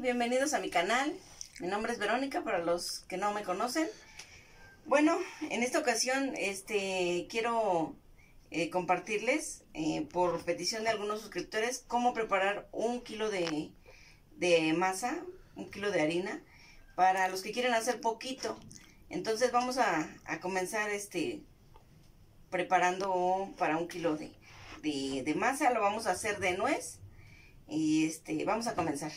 están? Bienvenidos a mi canal. Mi nombre es Verónica, para los que no me conocen. Bueno, en esta ocasión quiero compartirles, por petición de algunos suscriptores, cómo preparar un kilo de masa, un kilo de harina, para los que quieren hacer poquito. Entonces vamos a comenzar preparando para un kilo de masa. Lo vamos a hacer de nuez. Y vamos a comenzar.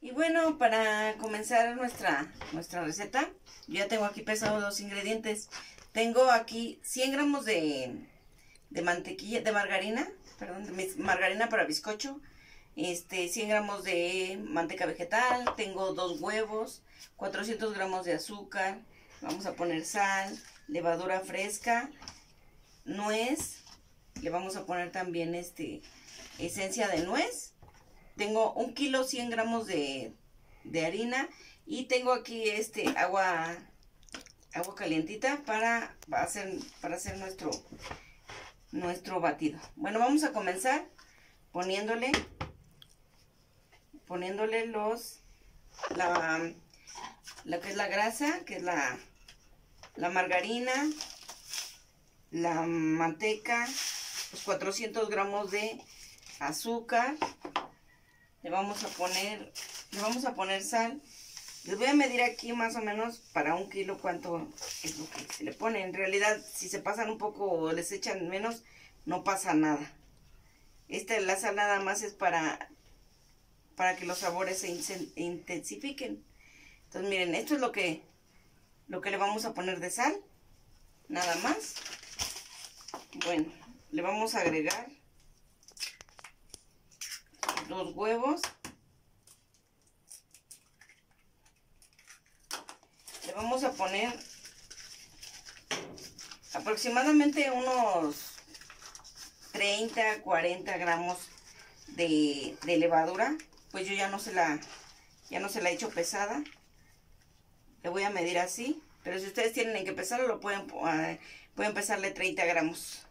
Y bueno, para comenzar nuestra receta, yo ya tengo aquí pesados los ingredientes. Tengo aquí 100 gramos de mantequilla, de margarina, perdón, de margarina para bizcocho. 100 gramos de manteca vegetal, tengo 2 huevos, 400 gramos de azúcar, vamos a poner sal, levadura fresca, nuez, le vamos a poner también esencia de nuez. Tengo 1 kilo 100 gramos de harina y tengo aquí agua calientita para hacer nuestro batido. Bueno, vamos a comenzar poniéndole lo que es la grasa, que es la margarina, la manteca, los 400 gramos de azúcar. Le vamos a poner sal. Les voy a medir aquí más o menos para un kilo cuánto es lo que se le pone. En realidad, si se pasan un poco o les echan menos, no pasa nada. La sal nada más es para que los sabores se intensifiquen. Entonces miren, esto es lo que le vamos a poner de sal, nada más. Bueno, le vamos a agregar 2 huevos. Le vamos a poner aproximadamente unos 30, 40 gramos de levadura. Pues yo ya no se la he hecho pesada. Le voy a medir así, pero si ustedes tienen que pesarlo, lo pueden pesarle 30 gramos.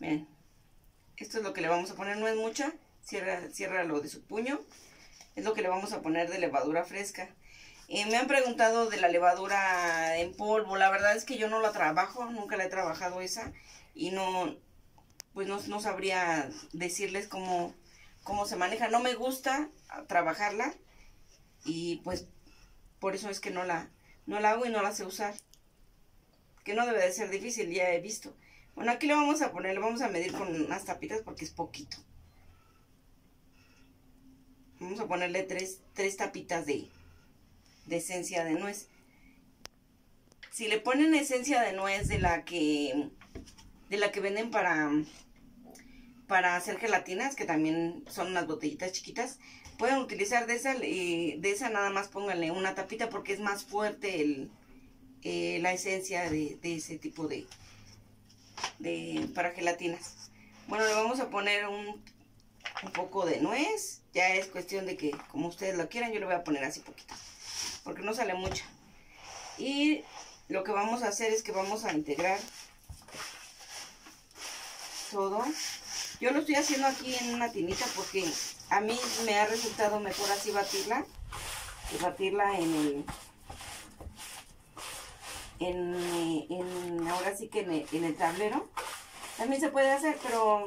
Miren. Esto es lo que le vamos a poner, no es mucha, cierra lo de su puño. Es lo que le vamos a poner de levadura fresca. Me han preguntado de la levadura en polvo. La verdad es que yo no la trabajo, nunca la he trabajado esa. Y no sabría decirles cómo se maneja. No me gusta trabajarla y pues por eso es que no la hago y no la sé usar. Que no debe de ser difícil, ya he visto. Bueno, aquí le vamos a medir con unas tapitas porque es poquito. Vamos a ponerle tres tapitas de esencia de nuez. Si le ponen esencia de nuez de la que venden para hacer gelatinas, que también son unas botellitas chiquitas, pueden utilizar de esa, nada más pónganle una tapita porque es más fuerte la esencia de ese tipo para gelatinas. Bueno, le vamos a poner un poco de nuez. Ya es cuestión de que como ustedes lo quieran. Yo le voy a poner así poquito porque no sale mucha. Y lo que vamos a hacer es que vamos a integrar todo. Yo lo estoy haciendo aquí en una tinita porque a mí me ha resultado mejor así batirla que batirla ahora sí que en el tablero. También se puede hacer, pero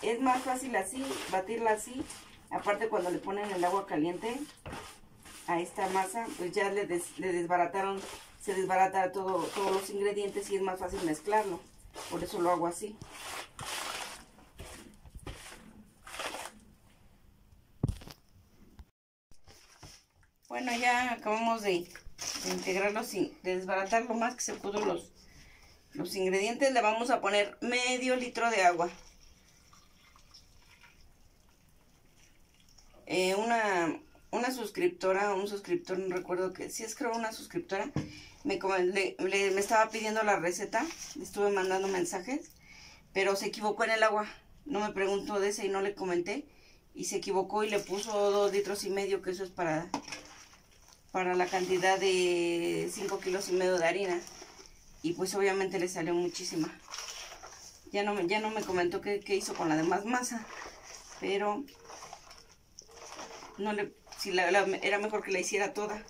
es más fácil así, batirla así. Aparte, cuando le ponen el agua caliente a esta masa, pues ya se desbarataron todos los ingredientes y es más fácil mezclarlo. Por eso lo hago así. Bueno, ya acabamos de integrarlo, sin desbaratar lo más que se pudo los ingredientes. Le vamos a poner medio litro de agua, una suscriptora, un suscriptor, no recuerdo que si es, creo, una suscriptora me estaba pidiendo la receta. Le estuve mandando mensajes, pero se equivocó en el agua. No me preguntó de ese y no le comenté, y se equivocó y le puso 2,5 litros, que eso es para la cantidad de 5,5 kilos de harina, y pues obviamente le salió muchísima. Ya no me comentó qué hizo con la demás masa. pero no le, si era mejor que la hiciera toda.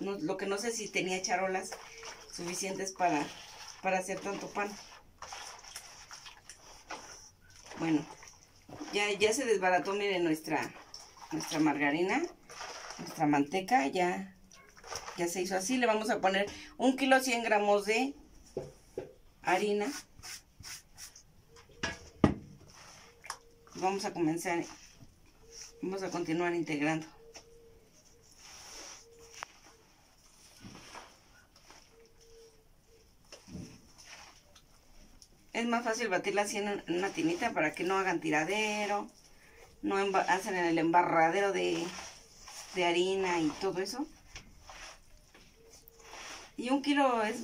No, lo que no sé si tenía charolas suficientes para hacer tanto pan. Bueno, ya se desbarató, miren, nuestra margarina, nuestra manteca, ya se hizo así. Le vamos a poner 1 kilo 100 gramos de harina. Vamos a comenzar, vamos a continuar integrando. Es más fácil batirla así en una tinita para que no hagan tiradero, no hacen el embarradero de harina y todo eso. Y 1 kilo es,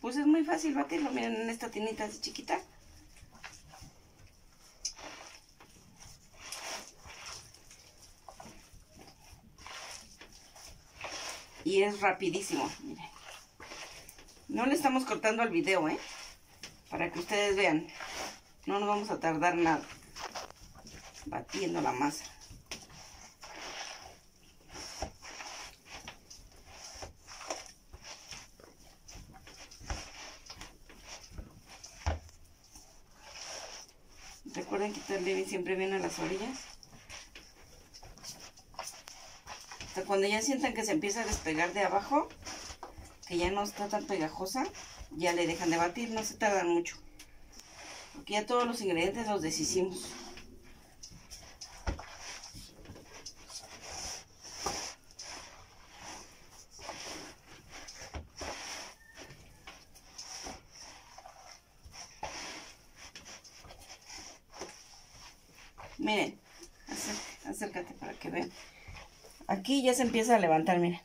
pues es muy fácil batirlo, miren, en esta tinita así chiquita. Y es rapidísimo, miren. No le estamos cortando al video, ¿eh? Para que ustedes vean, no nos vamos a tardar nada batiendo la masa. Recuerden quitarle siempre bien a las orillas. Hasta cuando ya sientan que se empieza a despegar de abajo, que ya no está tan pegajosa, ya le dejan de batir, no se tardan mucho. Porque ya todos los ingredientes los deshicimos. Miren, acércate para que vean. Aquí ya se empieza a levantar, miren.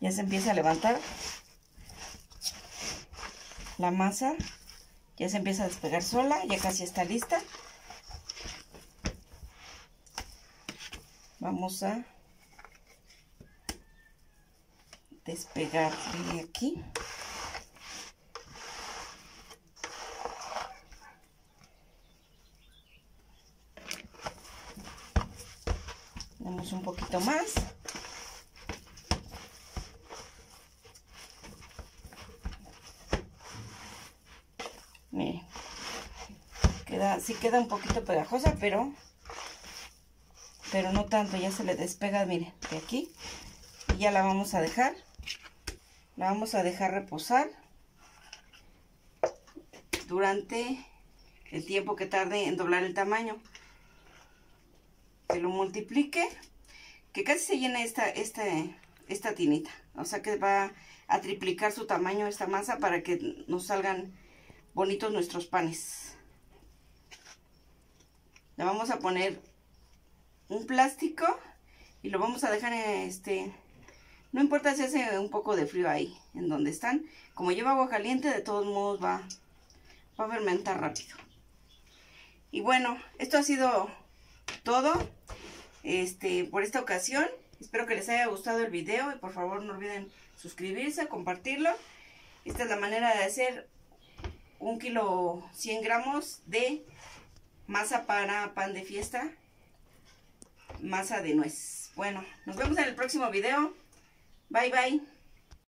Ya se empieza a levantar la masa, ya se empieza a despegar sola, ya casi está lista. Vamos a despegar de aquí. Damos un poquito más. Miren, sí queda un poquito pegajosa, pero no tanto, ya se le despega, miren, de aquí. Y ya la vamos a dejar. La vamos a dejar reposar durante el tiempo que tarde en doblar el tamaño. Que lo multiplique, que casi se llena esta tinita. O sea que va a triplicar su tamaño esta masa para que nos salgan bonitos nuestros panes. Le vamos a poner un plástico y lo vamos a dejar en no importa si hace un poco de frío ahí en donde están, como lleva agua caliente, de todos modos va a fermentar rápido. Y bueno, esto ha sido todo por esta ocasión. Espero que les haya gustado el video y por favor no olviden suscribirse, compartirlo. Esta es la manera de hacer 1 kilo 100 gramos de masa para pan de fiesta, masa de nuez. Bueno, nos vemos en el próximo video. Bye, bye.